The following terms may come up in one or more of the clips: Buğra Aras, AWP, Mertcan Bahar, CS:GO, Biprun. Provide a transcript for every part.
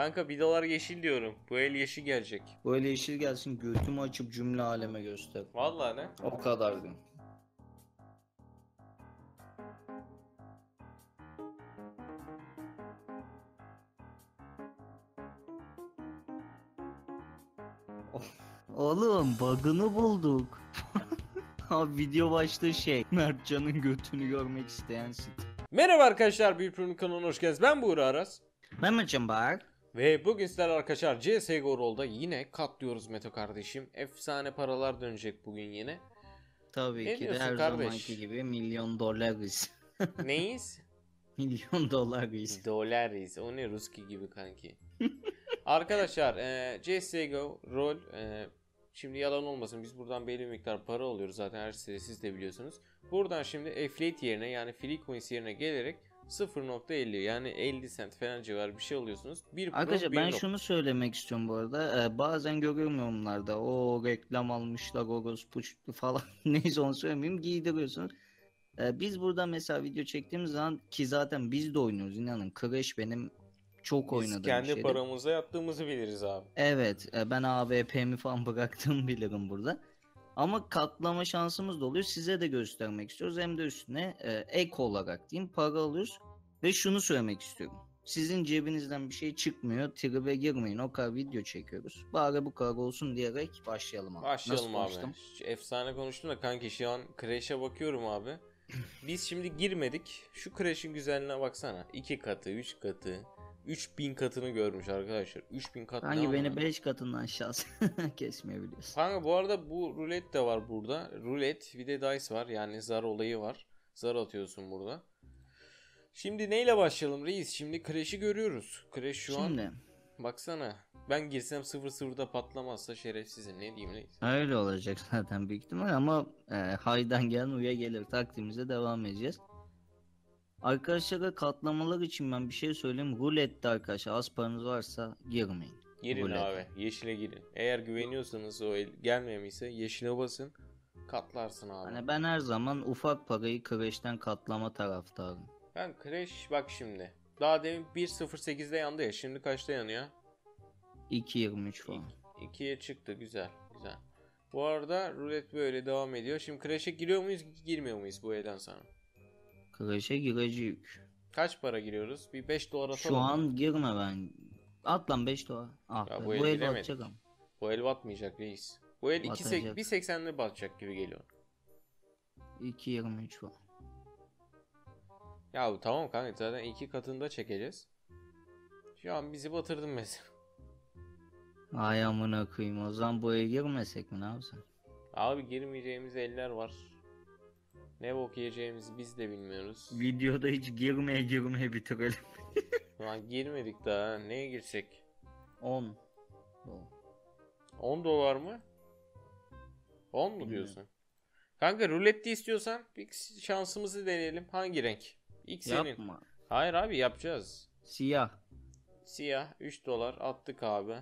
Kanka vidalar yeşil diyorum. Bu el yeşil gelecek. Bu el yeşil gelsin, götümü açıp cümle aleme göster. Vallahi ne? O kadar değil. Oğlum bug'ını bulduk. Abi video başta şey, Mertcan'ın götünü görmek isteyensin. Merhaba arkadaşlar, Biprun kanalına hoş geldiniz. Ben Buğra Aras. Ben Mertcan Bahar. Ve bugün sizlerle arkadaşlar CS:GO rolda yine katlıyoruz Meto kardeşim. Efsane paralar dönecek bugün yine. Tabii ne ki de her kardeş? Zamanki gibi $1.000.000. Neyiz? $1.000.000. Dolariz. O ne Ruski gibi kanki. Arkadaşlar CS:GO rol şimdi yalan olmasın, biz buradan belli bir miktar para alıyoruz zaten, her sitede siz de biliyorsunuz. Buradan şimdi affiliate yerine, yani free coins yerine gelerek 0.50 yani 50 cent falan civarı bir şey alıyorsunuz. Bir arkadaşlar ben şunu söylemek istiyorum bu arada, bazen görüyorum yorumlarda o reklam almışlar gogoz puçtu falan neyse onu söylemeyeyim, giydiriyorsunuz. Biz burada mesela video çektiğimiz zaman ki zaten biz de oynuyoruz, inanın Crash benim çok oynadığım şeydi. Biz kendi şeydi. Paramıza yaptığımızı biliriz abi. Evet, ben AWP'mi falan bıraktığımı bilirim burada. Ama katlama şansımız da oluyor. Size de göstermek istiyoruz. Hem de üstüne ek olarak diyeyim para alıyoruz. Ve şunu söylemek istiyorum. Sizin cebinizden bir şey çıkmıyor. Tribe girmeyin. O kadar video çekiyoruz. Bari bu kadar olsun diyerek başlayalım abi. Başlayalım nasıl abi. Efsane konuştum da kanki, şu an Crash'e bakıyorum abi. Biz şimdi girmedik. Şu Crash'in güzelliğine baksana. 2 katı, 3 katı. 3000 katını görmüş arkadaşlar. 3000 katını. Hangi beni 5 katından şans kesmeyebiliyorsun. Kanka bu arada bu rulet de var burada. Rulet bir de dice var. Yani zar olayı var. Zar atıyorsun burada. Şimdi neyle başlayalım reis? Şimdi Crash'i görüyoruz. Crash şu şimdi, an. Baksana. Ben girsem 0-0'da patlamazsa şerefsizim. Ne diyeyim reis? Öyle olacak zaten büyük ihtimal ama haydan gelen uya gelir. Taktiğimize devam edeceğiz. Arkadaşlar katlamalar için ben bir şey söyleyeyim. Rulette arkadaşlar az paranız varsa girmeyin. Girin rulette. Abi yeşile girin. Eğer güveniyorsanız o el gelmemişse yeşile basın, katlarsın abi. Hani ben her zaman ufak parayı Crash'ten katlama taraftarım. Ben Crash bak şimdi. Daha demin 1.08'de yandı ya, şimdi kaçta yanıyor? 2.23 falan. 2'ye çıktı, güzel güzel. Bu arada rulet böyle devam ediyor. Şimdi Crash'e giriyor muyuz girmiyor muyuz bu elden sonra? Crash'e gireceğiz. Kaç para giriyoruz? Bir $5 atalım. Şu an mı? Girme ben. At lan $5. Ah ya, bu el batacak ama. Bu el batmayacak reis. Bu el 1.80'le batacak gibi geliyor. 2.23 var. Ya tamam kanka, zaten 2 katında çekeceğiz. Şu an bizi batırdın mesela. Ay amına koyayım, o zaman bu el girmesek mi, ne yapsın? Abi girmeyeceğimiz eller var. Ne bok yiyeceğimizi biz de bilmiyoruz. Videoda hiç girmeye bitirelim. Lan girmedik daha. Neye girsek? 10. $10 mı? 10 mu diyorsun? Kanka ruletti istiyorsan şansımızı deneyelim. Hangi renk? X yapma. Senin. Hayır abi yapacağız. Siyah. Siyah. $3 attık abi.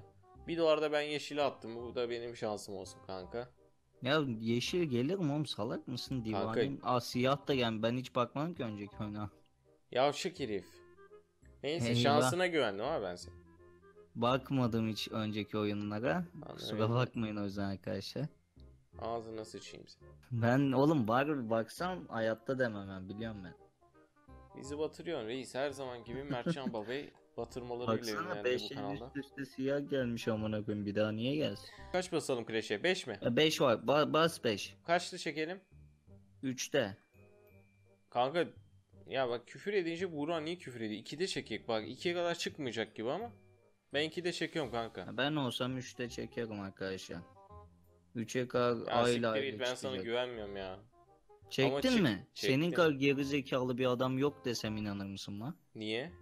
$1 da ben yeşile attım. Bu da benim şansım olsun kanka. Ya yeşil gelir mi oğlum, salak mısın divanim? Aa siyah da yani, ben hiç bakmadım ki önceki oyuna. Yavşık herif. Neyse hey, şansına güvendim ama ben seni. Bakmadım hiç önceki oyunlara. Kusura bakmayın o yüzden arkadaşlar. Ağzına sıçayım seni. Ben oğlum bari baksam hayatta demem, ben biliyorum ben. Bizi batırıyorsun reis, her zaman gibi Mertcan Baba'yı batırmalarıyla ünlendi bu kanalda. Baksana 5'in üst üste siyah gelmiş amına koyayım, bir daha niye gelsin? Kaç basalım Crash'e, 5 mi? 5 var, bas 5. Kaçlı çekelim? 3'te. Kanka ya bak, küfür edince Buğra niye küfür ediyor? 2'de çekek bak, 2'ye kadar çıkmayacak gibi ama ben 2'de çekiyorum kanka. Ben olsam 3'te çekerim arkadaşlar. 3'e kadar aile ben sana güvenmiyorum ya. Çektin ama mi? Çektim. Senin kadar gerizekalı bir adam yok desem inanır mısın lan? Niye?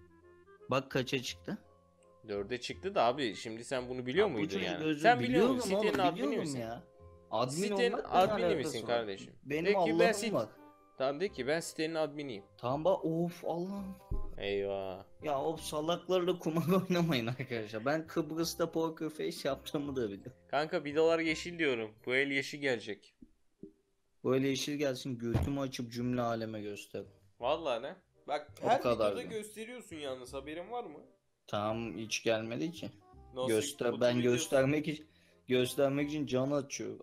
Bak kaça çıktı? 4'e çıktı da abi, şimdi sen bunu biliyor muydun yani? Sen biliyor musun? Sitenin admini misin? Sitenin admini misin kardeşim? Benim Allah'ım var. Tamam de ki ben sitenin adminiyim. Tamam bak, of Allah'ım. Eyvah. Ya of, salaklarla kumar oynamayın arkadaşlar. Ben Kıbrıs'ta poker face yaptığımı da biliyorum. Kanka $1 yeşil diyorum. Bu el yeşil gelecek. Bu el yeşil gelsin, götümü açıp cümle aleme göster. Vallahi ne? Bak her videoda gösteriyorsun yalnız, haberin var mı? Tamam, hiç gelmedi ki. Nasıl ben göstermek için can atıyor.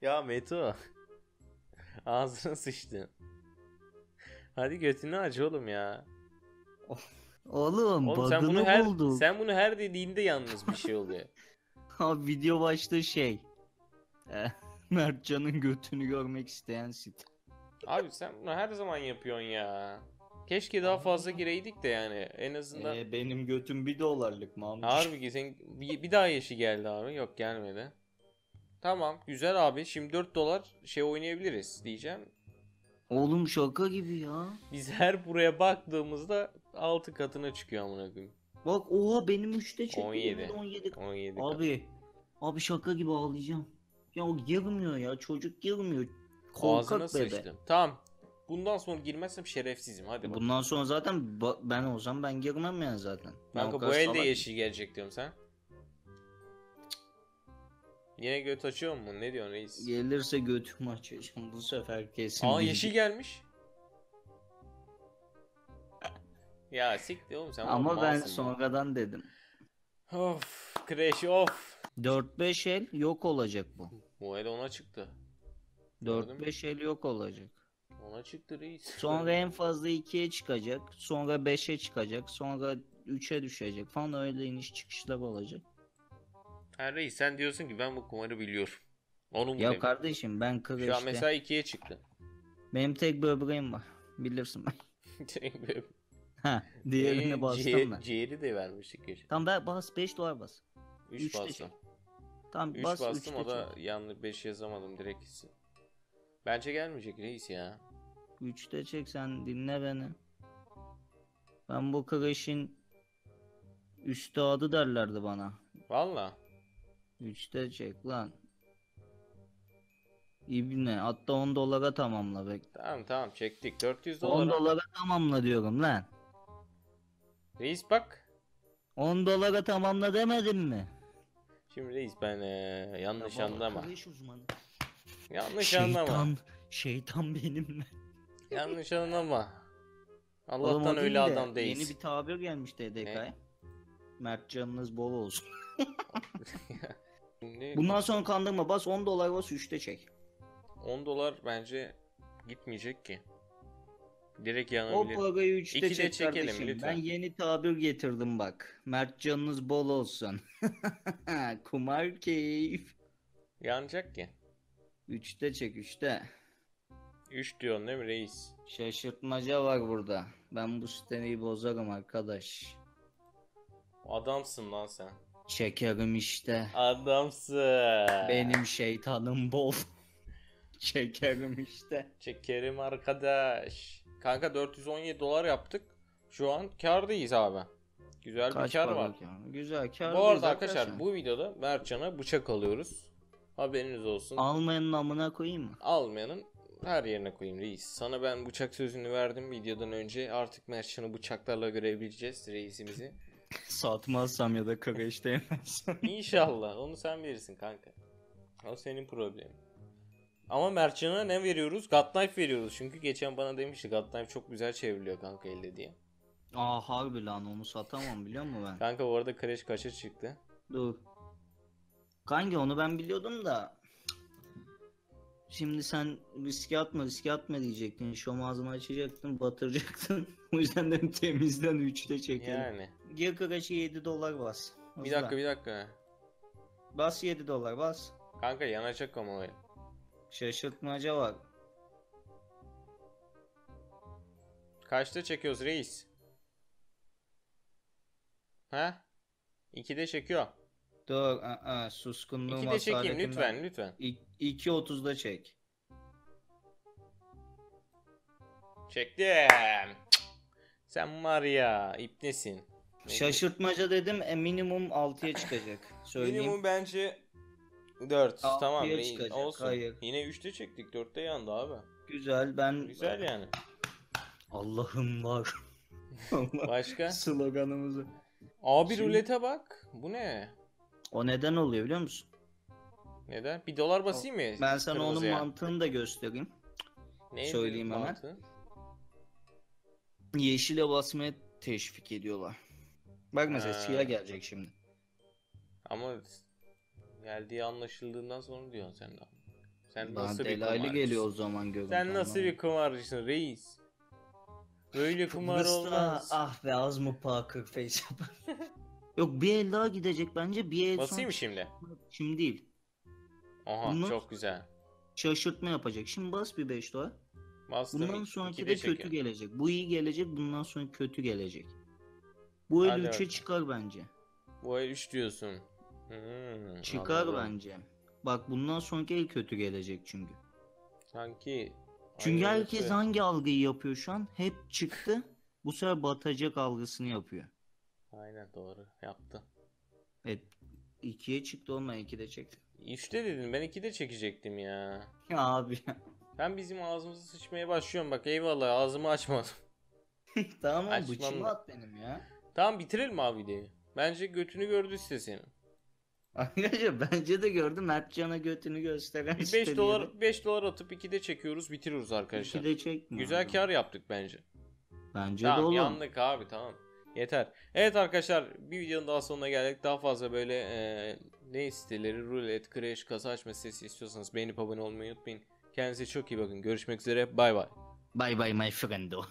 Ya Meto. Ağzına sıçtı. Hadi götünü aç oğlum ya. Oğlum, sen bunu her dediğinde yalnız bir şey oluyor. Abi video başta şey. Mertcan'ın götünü görmek isteyen site. Abi sen bunu her zaman yapıyorsun ya. Keşke daha fazla gireydik de yani en azından. Benim götüm $1'lık mı? Harbi ki sen bir daha yaşı geldi abi. Yok, gelmedi. Tamam güzel abi, şimdi $4 şey oynayabiliriz diyeceğim. Oğlum şaka gibi ya. Biz her buraya baktığımızda 6 katına çıkıyor amına koyayım. Bak oha, benim 3'te çıktı. 17. Abi şaka gibi ağlayacağım. Ya o girmiyor ya, çocuk girmiyor. Korkak bebe. Tamam. Bundan sonra girmezsem şerefsizim, hadi bakalım. Bundan sonra zaten ben olsam ben girmem yani zaten. Kanka bu elde yeşil gelecek diyorum sen. Yine göt açıyor mu? Ne diyorsun reis? Gelirse götümü açacağım bu sefer kesin. Aa yeşil gelmiş. Ya siktir oğlum sen. Ama ben sonradan dedim. Of crash of. 4-5 el yok olacak bu. Bu el ona çıktı. 4-5 el yok olacak. Ona çıktı reis. Sonra en fazla 2'ye çıkacak. Sonra 5'e çıkacak. Sonra 3'e düşecek falan, öyle iniş çıkışlar olacak. Ha reis sen diyorsun ki ben bu kumarı biliyorum. Onun ya kardeşim ben kırıştım. Şu an mesela 2'ye çıktı. Benim tek böbreğim var. Bilirsin ben. Tek böbreğim. Ha diğerini bastım ben. Ciğeri de vermiştik geçen. Tamam ben bas, $5 bas. 3 bastım. Tamam 3 bas, bastım o da yanlış 5 yazamadım direkt hissi. Bence gelmeyecek reis ya. 3'te çek sen, dinle beni. Ben bu kırışın üstadı derlerdi bana. Valla. 3'te çek lan. İbne hatta $10'a tamamla bekle. Tamam çektik. $400. $10'a tamamla diyorum lan. Reis bak. $10'a tamamla demedim mi? Şimdi reis ben yanlış anlama. Yanlış anlama. Şeytan benimle. Yanlış anlama. Allah'tan oğlum, öyle de, adam değiliz. Yeni bir tabir gelmiş DDK'ya. Mertcanınız bol olsun. Bundan sonra kandırma, bas $10 bas, 3'te çek. $10 bence gitmeyecek ki. Direkt yanabilir. O parayı 3'te çek çekelim lütfen. Ben yeni tabir getirdim bak. Mertcanınız bol olsun. Kumar keyif. Yanacak ki. 3'te çek 3'te. 3 diyorsun değil mi reis? Şaşırtmaca var burada. Ben bu siteyi bozarım arkadaş. Adamsın lan sen. Çekerim işte. Adamsın. Benim şeytanım bol. Çekerim işte. Çekerim arkadaş. Kanka $417 yaptık. Şu an kârdayız abi. Güzel kaç bir kar var. Yani? Güzel kâr. Bu arada arkadaşlar bu videoda Mertcan'a bıçak alıyoruz. Haberiniz olsun. Almayanın amına koyayım mı? Almayanın her yerine koyayım reis. Sana ben bıçak sözünü verdim videodan önce. Artık Mertcan'ı bıçaklarla görebileceğiz reisimizi. Satmazsam ya da kaka işte yemezsem. İnşallah onu sen bilirsin kanka. O senin problemin. Ama Mertcan'a ne veriyoruz? God Knife veriyoruz. Çünkü geçen bana demişti God Knife çok güzel çevriliyor kanka elde diye. Aa harbi lan, onu satamam biliyor musun ben? Kanka bu arada kreş kaça çıktı? Dur. Kanka onu ben biliyordum da. Şimdi sen riske atma diyecektin. Şom ağzını açacaktın, batıracaktın. O yüzden de temizden 3'te çekelim. Yani. Gir kıraşı $7 bas. Hızla. Bir dakika. Bas $7 bas. Kanka yanacak ama olayım. Şaşırtmaca var. Kaçta çekiyoruz reis? Ha? 2'de çekiyor. Dur, suskunluğum 2'de çekeyim lütfen. 2.30'da çek. Çektim. Sen var ya ipnesin. Şaşırtmaca dedim, minimum 6'ya çıkacak. Söyleyeyim. Minimum bence 4. Tamam olsun. Hayır. Yine 3'te çektik, 4'te yandı abi. Güzel ben. Güzel yani. Allah'ım var. Allah. Başka? Sloganımızı. Abi şimdi... rulete bak. Bu ne? O neden oluyor biliyor musun? Neden? $1 basayım mı? Ben sana onun mantığını da göstereyim. Neydi? Söyleyeyim hemen. yeşile basmaya teşvik ediyorlar. Bak mesela siyah gelecek şimdi. Ama geldiği anlaşıldığından sonra diyorsun sen de. Sen nasıl bir kumarcısın? Geliyor o zaman gözüm. Sen nasıl bir kumarcısın reis? Böyle kumar olmaz. Ah be az mı pa 40 face yapar. Yok bir el daha gidecek bence, bir el. Basayım mı şimdi? Şimdi değil. Aha bunlar çok güzel. Şaşırtma yapacak. Şimdi bas bir 5 daha. Bastım. Bundan sonraki de kötü gelecek. Bu iyi gelecek, bundan sonra kötü gelecek. Bu el 3'e çıkar bence. Bu el 3 diyorsun. Çıkar anladım bence. Bak bundan sonraki el kötü gelecek çünkü. Sanki. Çünkü herkes hangi algıyı yapıyor şu an? Hep çıktı. Bu sefer batacak algısını yapıyor. Aynen doğru yaptı. Evet 2'ye çıktı olmayan 2'de çekti. 3'te dedin, ben 2'de çekecektim ya. Ya abi ya. Ben bizim ağzımızı sıçmaya başlıyorum bak, eyvallah ağzımı açmadım. Tamam abi bıçımı at benim ya. Tamam bitirelim abi videoyu. Bence götünü gördü site senin. Arkadaşlar bence de gördüm. Mertcan'a götünü gösteren 5 dolar atıp 2'de çekiyoruz, bitiriyoruz arkadaşlar. 2'de çekmiyor. Güzel kar yaptık bence. Bence tamam, de olur. Yandık abi tamam. Yeter. Evet arkadaşlar bir videonun daha sonuna geldik. Daha fazla böyle ne siteleri, rulet, crash, kasa açma sitesi istiyorsanız beğenip abone olmayı unutmayın. Kendinize çok iyi bakın. Görüşmek üzere. Bay bay. Bay bay my friendo.